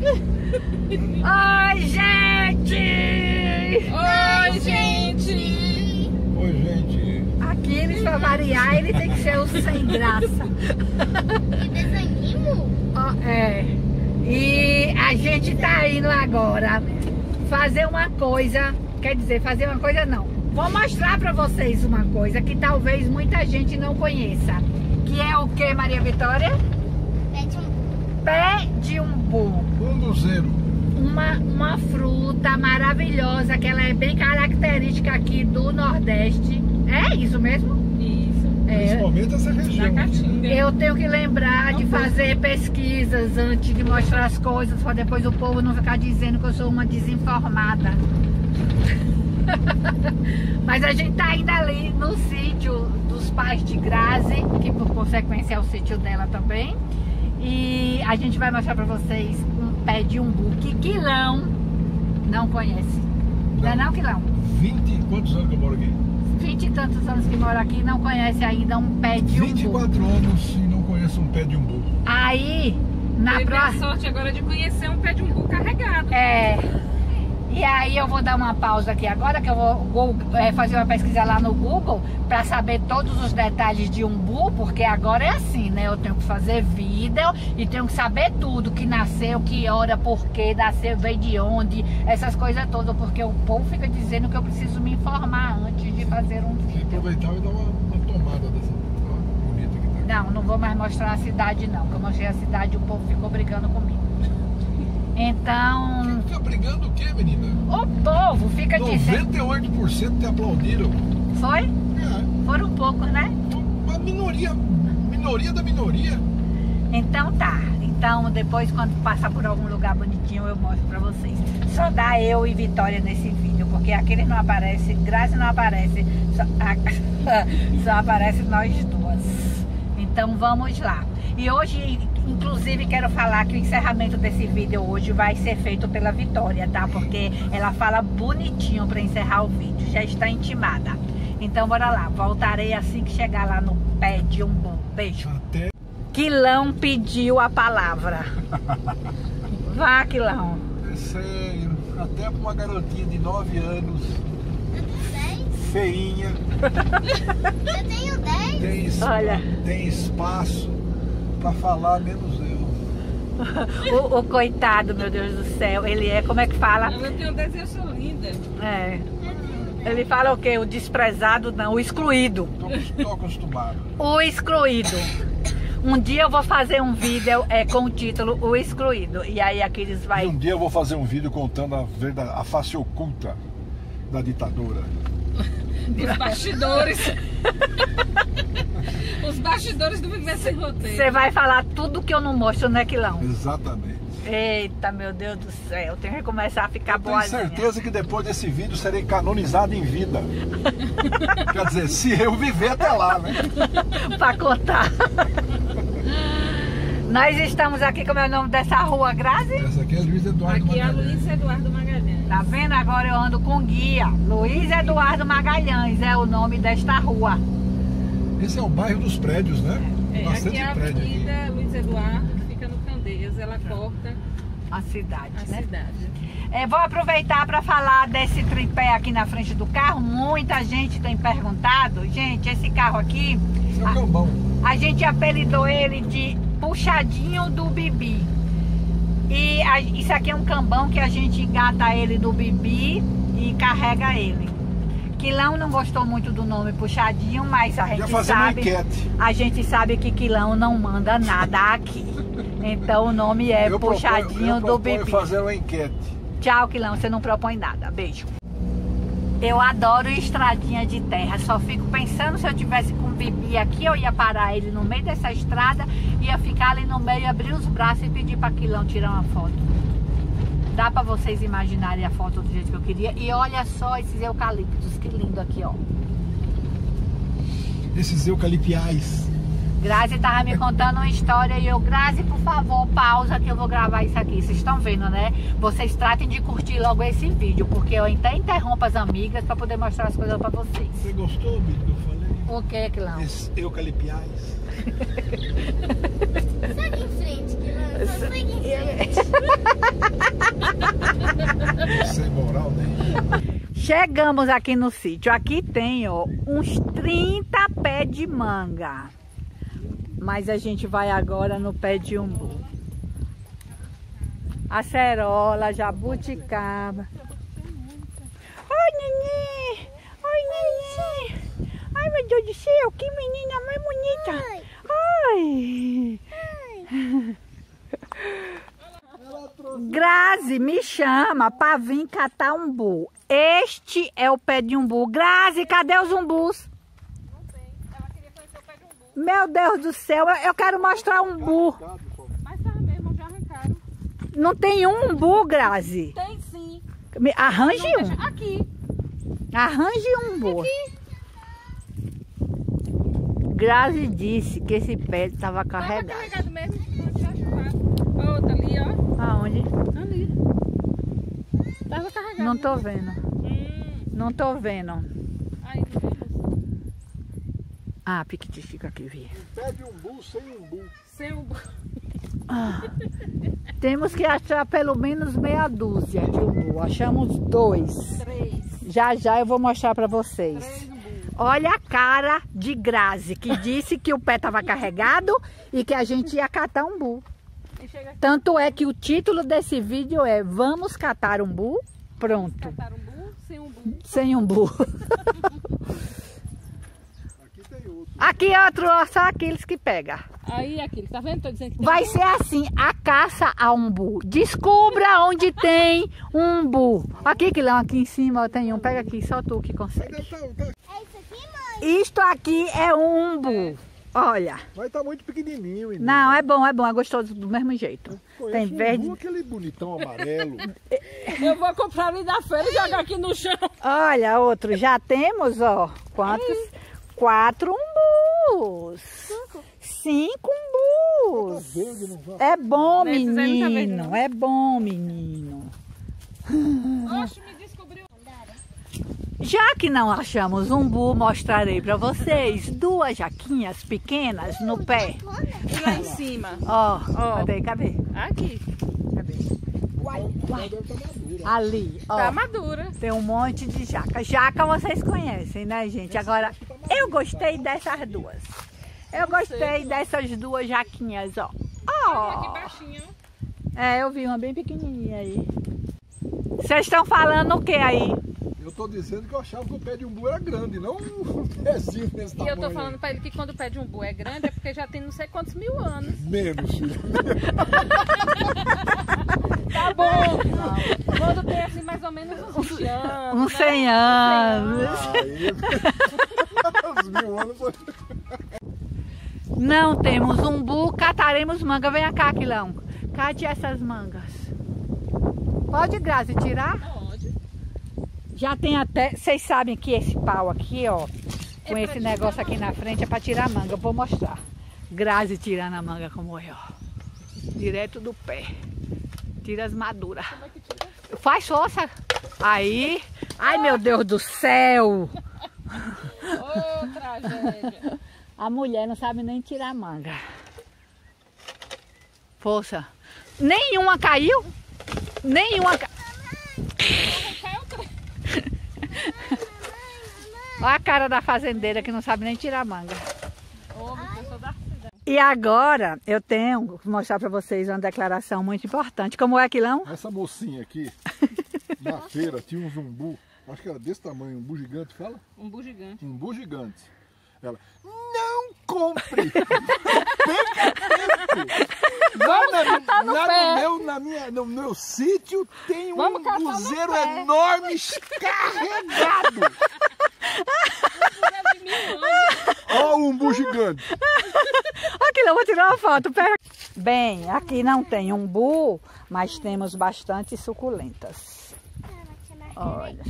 Oi, gente! Oi, gente! Oi, gente! Aqui, eles pra variar, ele tem que ser o sem graça. Que desanimo! Oh, é. E a gente tá indo agora fazer uma coisa, quer dizer, fazer uma coisa não. Vou mostrar pra vocês uma coisa que talvez muita gente não conheça. Que é o que, Maria Vitória? Pé de umbu. Uma fruta maravilhosa, que ela é bem característica aqui do Nordeste. É isso mesmo? Isso. É. Principalmente essa região. Eu tenho que lembrar de fazer pesquisas antes de mostrar as coisas, para depois o povo não ficar dizendo que eu sou uma desinformada. Mas a gente tá ainda ali no sítio dos pais de Grazi, que por consequência é o sítio dela também. E a gente vai mostrar pra vocês um pé de umbu que Quilão não conhece. Não é não, Quilão? 20 e quantos anos que eu moro aqui? 20 e tantos anos que moro aqui e não conhece ainda um pé de umbu. 24 anos e não conhece um pé de umbu. Aí, na próxima... sorte agora de conhecer um pé de umbu carregado. É. E aí eu vou dar uma pausa aqui agora, que eu vou fazer uma pesquisa lá no Google para saber todos os detalhes de umbu, porque agora é assim, né? Eu tenho que fazer vídeo e tenho que saber tudo, que nasceu, que hora, por que nasceu, veio de onde, essas coisas todas, porque o povo fica dizendo que eu preciso me informar antes de fazer um vídeo. Aproveitar e dar uma tomada dessa bonita que tá aqui. Não vou mais mostrar a cidade não, porque eu mostrei a cidade e o povo ficou brigando comigo. Então... Quem fica brigando o quê, menina? O povo fica dizendo... 98% te aplaudiram. Foi? É. Foram poucos, né? Uma minoria, minoria da minoria. Então tá. Então depois, quando passar por algum lugar bonitinho, eu mostro pra vocês. Só dá eu e Vitória nesse vídeo, porque aquele não aparece, Grazi não aparece, só aparece nós duas. Então vamos lá. E hoje... Inclusive, quero falar que o encerramento desse vídeo hoje vai ser feito pela Vitória, tá? Porque ela fala bonitinho pra encerrar o vídeo, já está intimada. Então, bora lá. Voltarei assim que chegar lá no pé de umbu. Beijo. Até... Quilão pediu a palavra. Vá, Quilão. É sério. Até pra uma garotinha de 9 anos. Eu tenho 10. Feinha. Eu tenho 10. Olha. Tem espaço. Pra falar, menos eu. O coitado, meu Deus do céu, ele é, como é que fala? Eu tenho 10 e eu sou linda. É. Ele fala o quê? O desprezado, não, o excluído. Tô acostumado. O excluído. Um dia eu vou fazer um vídeo com o título O Excluído. E aí aqueles vai... E um dia eu vou fazer um vídeo contando a verdade, a face oculta da ditadura. Dos bastidores. Os bastidores do Viver Sem Roteiro. Você vai falar tudo que eu não mostro, né, Quilão? Exatamente. Eita, meu Deus do céu. Eu tenho que começar a ficar boazinha. Eu tenho certeza que depois desse vídeo serei canonizado em vida. Quer dizer, se eu viver até lá, né? Pra contar. Nós estamos aqui, como é o nome dessa rua, Grazi? Essa aqui é Luiz Eduardo Magalhães. Aqui é Luiz Eduardo Magalhães. Tá vendo? Agora eu ando com guia. Luiz Eduardo Magalhães é o nome desta rua. Esse é o bairro dos prédios, né? É, bastante aqui é a avenida aqui. Luiz Eduardo, que fica no Candeias, ela corta a cidade, né? Vou aproveitar para falar desse tripé aqui na frente do carro. Muita gente tem perguntado. Gente, esse carro aqui... Esse é o cambão. A gente apelidou ele de... Puxadinho do Bibi. E isso aqui é um cambão que a gente engata ele do Bibi e carrega ele. Quilão não gostou muito do nome Puxadinho, mas a gente sabe que Quilão não manda nada aqui. Então o nome é Puxadinho do Bibi. Eu proponho fazer uma enquete. Tchau, Quilão, você não propõe nada. Beijo. Eu adoro estradinha de terra, só fico pensando, se eu tivesse com o Bibi aqui, eu ia parar ele no meio dessa estrada, ia ficar ali no meio, abrir os braços e pedir para Quilão tirar uma foto. Dá para vocês imaginarem a foto do jeito que eu queria. E olha só esses eucaliptos, que lindo aqui, ó. Esses eucalipiais. Grazi tava me contando uma história e eu, Grazi, por favor, pausa que eu vou gravar isso aqui. Vocês estão vendo, né? Vocês tratem de curtir logo esse vídeo, porque eu até interrompo as amigas pra poder mostrar as coisas pra vocês. Você gostou, bicho, que eu falei? O que, Quilão? Esses eucalipiais. Segue em frente, Quilão. Segue em frente. Chegamos aqui no sítio. Aqui tem, ó, uns 30 pés de manga. Mas a gente vai agora no pé de umbu. Acerola, jabuticaba. Ai, neném! Ai, neném! Ai, meu Deus do céu! Que menina mais bonita! Ai! Grazi, me chama pra vir catar umbu. Este é o pé de umbu. Grazi, cadê os umbus? Não tem. Ela queria conhecer o pé de umbu. Meu Deus do céu, eu quero mostrar umbu. Mas tá mesmo, já arrancaram. Não tem um umbu, Grazi? Tem sim. Arranje um. Aqui. Arranje um umbu. Aqui. Grazi disse que esse pé estava carregado. Tava carregado mesmo. Ó, tá ali, ó. Aonde? Ali. Tava carregado. Não tô vendo. Não tô vendo. Ai, ah, piquete fica aqui, vi. Pé de umbu, sem umbu. Sem umbu. Ah, temos que achar pelo menos meia dúzia de umbu. Achamos dois. Três. Já já eu vou mostrar pra vocês. Três. Olha a cara de Grazi, que disse que o pé tava carregado e que a gente ia catar umbu. Tanto é que o título desse vídeo é Vamos catar umbu? Pronto. Catar umbu? Sem umbu. Sem umbu. Aqui tem outro. Aqui é outro, só aqueles que pega. Aí, aqueles, tá vendo? Tô dizendo que tem. Vai ser assim, a caça a umbu. Descubra onde tem umbu. Aqui, Quilão, aqui em cima ó, tem um. Pega aqui, só tu que consegue. É isso aqui, mãe? Isto aqui é um umbu. Olha. Mas tá muito pequenininho. Hein, não, né? É bom. É gostoso do mesmo jeito. Tem verde. Um aquele bonitão amarelo. Eu vou comprar ali da feira e jogar aqui no chão. Olha, outro. Já temos, ó. Quantos? Quatro umbus. Cinco umbus. Tá verde, não vai. É bom, menino. É bom, menino. Oxe, me descobriu. Já que não achamos umbu, mostrarei para vocês duas jaquinhas pequenas no pé. E lá em cima. Ó, oh, cadê? Aqui. Cadê? Uai. Ali, ó. Tá madura. Tem um monte de jaca. Jaca vocês conhecem, né, gente? Agora, eu gostei dessas duas. Eu gostei dessas duas jaquinhas, ó. Oh. É, eu vi uma bem pequenininha aí. Vocês estão falando o que aí? Eu tô dizendo que eu achava que o pé de umbu era grande, não um pezinho desse tamanho. E eu tô falando pra ele que quando o pé de umbu é grande é porque já tem não sei quantos mil anos. Menos. Tá bom. Não. Quando tem assim mais ou menos uns 20 anos. Uns 100 né? anos. Uns mil anos. Não temos umbu, cataremos manga. Vem cá, Quilão. Cate essas mangas. Pode, Grazi, tirar? Não. Já tem até, vocês sabem que esse pau aqui, ó, com esse negócio aqui na frente é para tirar a manga. Eu vou mostrar. Grazi tirando a manga como é, ó. Direto do pé. Tira as maduras. Como é que tira? Faz força. Aí. Ai, meu Deus do céu. Ô, tragédia. A mulher não sabe nem tirar a manga. Força. Nenhuma caiu. Nenhuma caiu. Olha a cara da fazendeira que não sabe nem tirar manga. E agora eu tenho que mostrar para vocês uma declaração muito importante. Como é, Quilão? Essa mocinha aqui, na feira, tinha um umbu, acho que era desse tamanho, um umbu gigante, fala? Umbu gigante. Umbu gigante. Ela, não compre! No meu sítio tem um umbuzeiro enorme carregado. Ó o umbu gigante. Aqui não, vou tirar uma foto. Pera. Bem, aqui não tem umbu, mas temos bastante suculentas. Olha.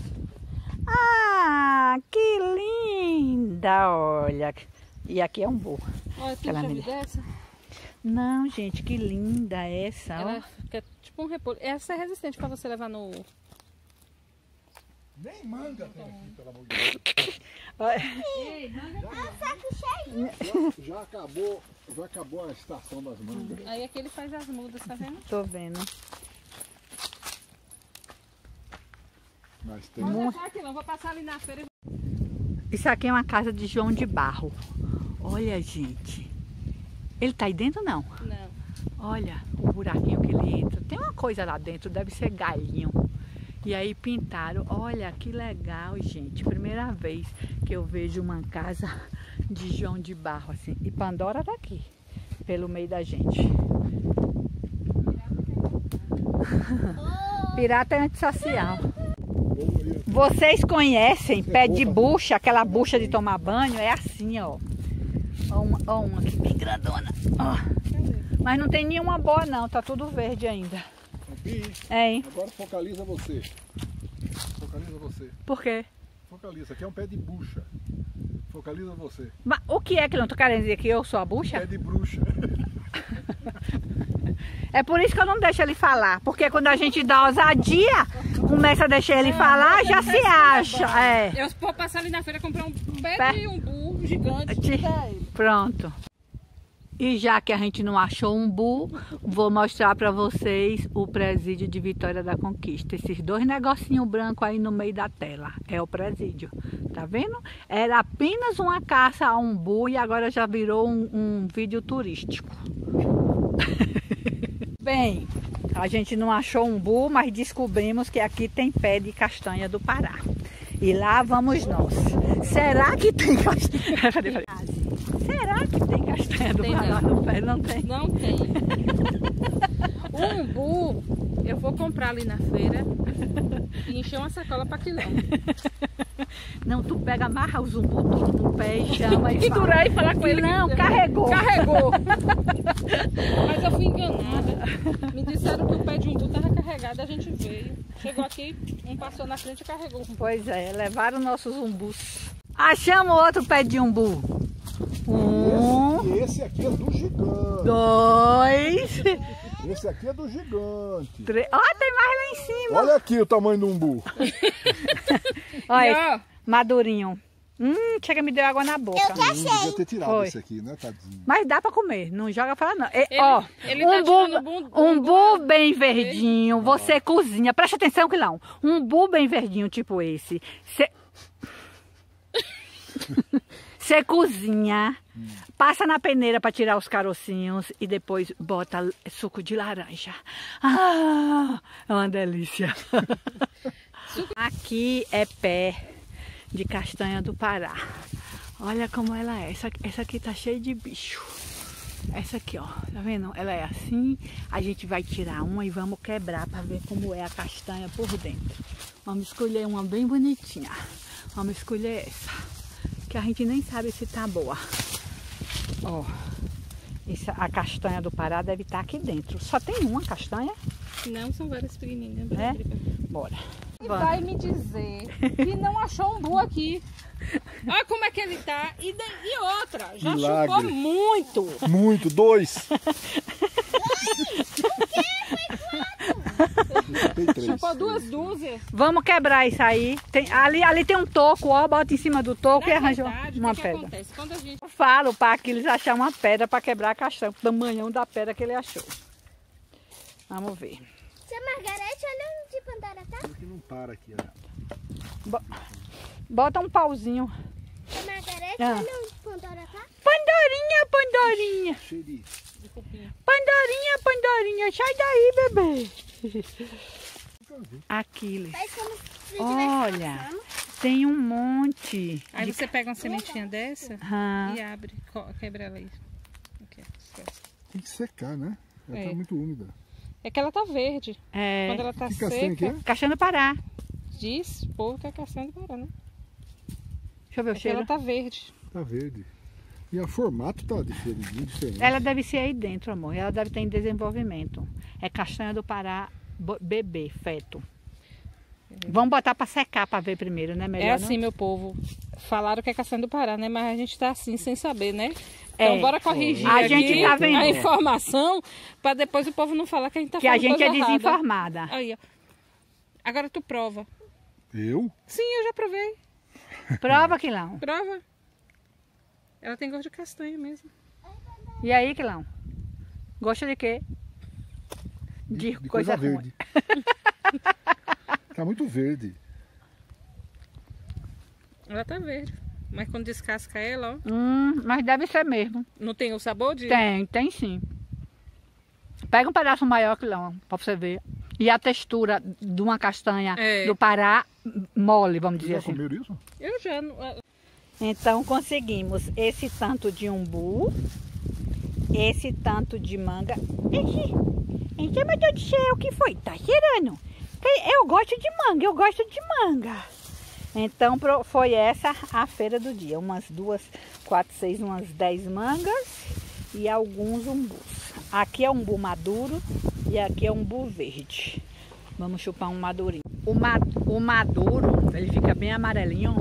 Ah, que linda, olha. E aqui é umbu. Olha, tem chave dessa? Não, gente, que linda essa. Ela fica tipo um repolho. Essa é resistente para você levar no... Nem manga tem aqui, pelo amor de Deus. Ei, manga já acabou a estação das mangas. Aí é que ele faz as mudas, tá vendo? Tô vendo. Mas tem aqui, não. Vou passar ali na feira. Isso aqui é uma casa de João de Barro. Olha, gente. Ele tá aí dentro, não? Não. Olha o buraquinho que ele entra. Tem uma coisa lá dentro, deve ser galinho. E aí pintaram. Olha que legal, gente. Primeira vez que eu vejo uma casa de João de Barro assim. E Pandora tá aqui, pelo meio da gente. Pirata é antissocial. Vocês conhecem pé de bucha, aquela bucha de tomar banho? É assim, ó. Ó uma aqui bem grandona. Ó. Mas não tem nenhuma boa não, tá tudo verde ainda. É, hein? Agora focaliza você. Focaliza você. Por quê? Focaliza, aqui é um pé de bucha. Focaliza você. Mas o que é que eu não tô querendo dizer que eu sou a bucha? Pé de bruxa. É por isso que eu não deixo ele falar, porque quando a gente dá ousadia, começa a deixar ele falar, já se acha. É. Eu vou passar ali na feira comprar um pé de umbu gigante. Pronto. E já que a gente não achou umbu, vou mostrar para vocês o presídio de Vitória da Conquista. Esses dois negocinhos brancos aí no meio da tela. É o presídio. Tá vendo? Era apenas uma caça a umbu e agora já virou um vídeo turístico. Bem, a gente não achou umbu, mas descobrimos que aqui tem pé de castanha do Pará. E lá vamos nós. Será que tem castanha? Será que tem castanha do Pará no pé? Não tem. Não tem. Umbu, eu vou comprar ali na feira e encher uma sacola para quilão. Não, tu pega, amarra os umbu todo no pé e chama e durar e falar com ele. Não, carregou. Carregou. Mas eu fui enganada. Me disseram que o pé de umbu estava carregado, a gente veio. Chegou aqui, um passou na frente e carregou. Pois é, levaram nossos umbus. Achamos outro pé de umbu. Esse aqui é do gigante. Dois. Esse aqui é do gigante. Três. Ó, tem mais lá em cima. Olha aqui o tamanho do umbu. Olha, madurinho. Chega, me deu água na boca. Eu devia ter tirado esse aqui, né, tadinho? Mas dá pra comer, não joga fora não. Ó, umbu bem verdinho, você cozinha. Presta atenção, Quilão. Umbu bem verdinho, tipo esse. Você cozinha, passa na peneira para tirar os carocinhos e depois bota suco de laranja. Ah, é uma delícia. Aqui é pé de castanha do Pará. Olha como ela é. Essa aqui tá cheia de bicho. Essa aqui, ó, tá vendo? Ela é assim. A gente vai tirar uma e vamos quebrar para ver como é a castanha por dentro. Vamos escolher uma bem bonitinha. Vamos escolher essa, que a gente nem sabe se tá boa. Ó, a castanha do Pará deve estar aqui dentro. Só tem uma castanha? Não, são várias pequenininhas. É? Bora. E bora. Vai me dizer que não achou um bu aqui. Olha como é que ele tá. E outra, já chupou muito. Muito, dois. Chupou duas dúzias. Vamos quebrar isso aí. Tem, ali tem um toco, ó. Bota em cima do toco e arranja uma pedra. Eu falo para Achiles achar uma pedra para quebrar a castanha. O tamanhão da pedra que ele achou. Vamos ver. Tia Margarete, olha onde Pandora tá? Porque não para aqui, ó. Bota um pauzinho. Tia Margarete, olha onde Pandora tá? Pandorinha, Pandorinha. Pandorinha, Pandorinha, sai daí, bebê. Achiles, olha, tem um monte. Aí você pega uma sementinha dessa e abre, quebra ela aí. Tem que secar, né? Ela tá muito úmida. É que ela tá verde. É. Quando ela tá seca. Castanha do Pará. Diz o povo que é castanha do Pará, né? Deixa eu ver o cheiro. Ela tá verde. Tá verde. E o formato tá diferente. Ela deve ser aí dentro, amor. Ela deve estar em desenvolvimento. É castanha do Pará, bebê, feto. Vamos botar para secar para ver primeiro, né? Melhor é assim, não? Meu povo. Falaram que é castanha do Pará, né? Mas a gente tá assim, sem saber, né? Então bora corrigir aqui a informação para depois o povo não falar que a gente tá falando coisa errada. Que a gente é desinformada. Aí, ó. Agora tu prova. Eu? Sim, eu já provei. Prova, Quilão. Prova. Ela tem gosto de castanha mesmo. E aí, Quilão? Gosta de quê? De coisa verde. Tá muito verde. Ela tá verde. Mas quando descasca ela, ó. Mas deve ser mesmo. Não tem o sabor de? Tem, tem sim. Pega um pedaço maior que lá, pra você ver. E a textura de uma castanha do Pará, mole, vamos dizer assim. Vocês já comeram isso? Eu já. Então conseguimos esse tanto de umbu, esse tanto de manga. Então, meu Deus do céu, o que foi? Tá cheirando. Eu gosto de manga, eu gosto de manga. Então foi essa a feira do dia. Umas 2, 4, 6, umas 10 mangas e alguns umbus. Aqui é umbu maduro e aqui é umbu verde. Vamos chupar um madurinho. O maduro, ele fica bem amarelinho.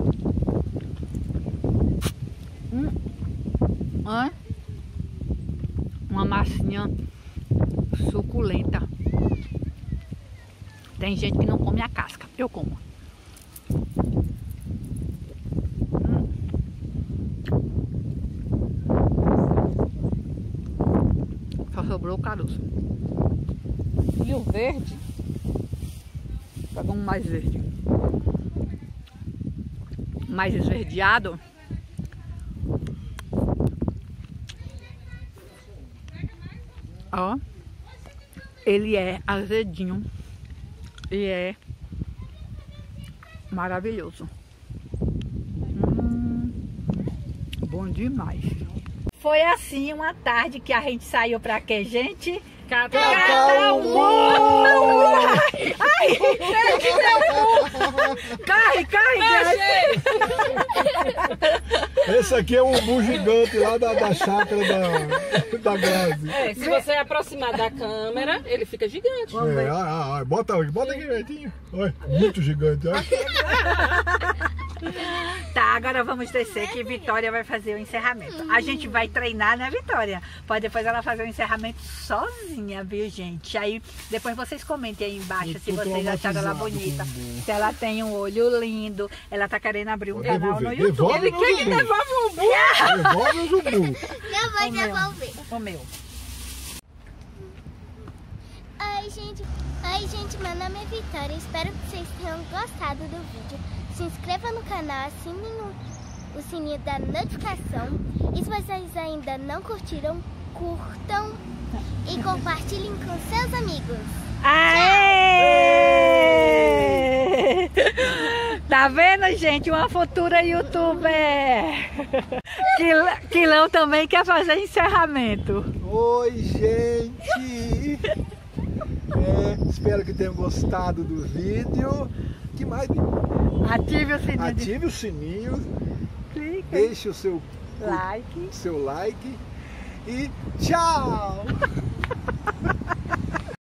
Uma massinha suculenta. Tem gente que não come a casca, eu como. Só sobrou o caroço. E o verde? Pega um mais verde. Mais esverdeado. Ó. Ele é azedinho. E é maravilhoso. Bom demais. Foi assim uma tarde que a gente saiu pra quê, gente? Esse aqui é um umbu gigante lá da chácara da Grazi. Se você aproximar da câmera, ele fica gigante. Bota aqui direitinho. Muito gigante. Tá, agora vamos descer que Vitória vai fazer o encerramento. A gente vai treinar, né, Vitória? Pode depois ela fazer o encerramento sozinha, viu, gente? Aí depois vocês comentem aí embaixo se vocês acharam ela bonita. Se ela tem um olho lindo. Ela tá querendo abrir um canal no YouTube. Ele quer que devolve o umbu. Devolve o umbu. Não vai devolver. O meu. Oi, gente. Meu nome é Vitória. Espero que vocês tenham gostado do vídeo. Se inscreva no canal, assine o sininho da notificação. E se vocês ainda não curtiram, curtam e compartilhem com seus amigos. Aê! Tá vendo, gente? Uma futura youtuber! Quilão também quer fazer encerramento. Oi, gente! Espero que tenham gostado do vídeo. Que mais? Ative o sininho. Clica. Deixe o seu like. E tchau!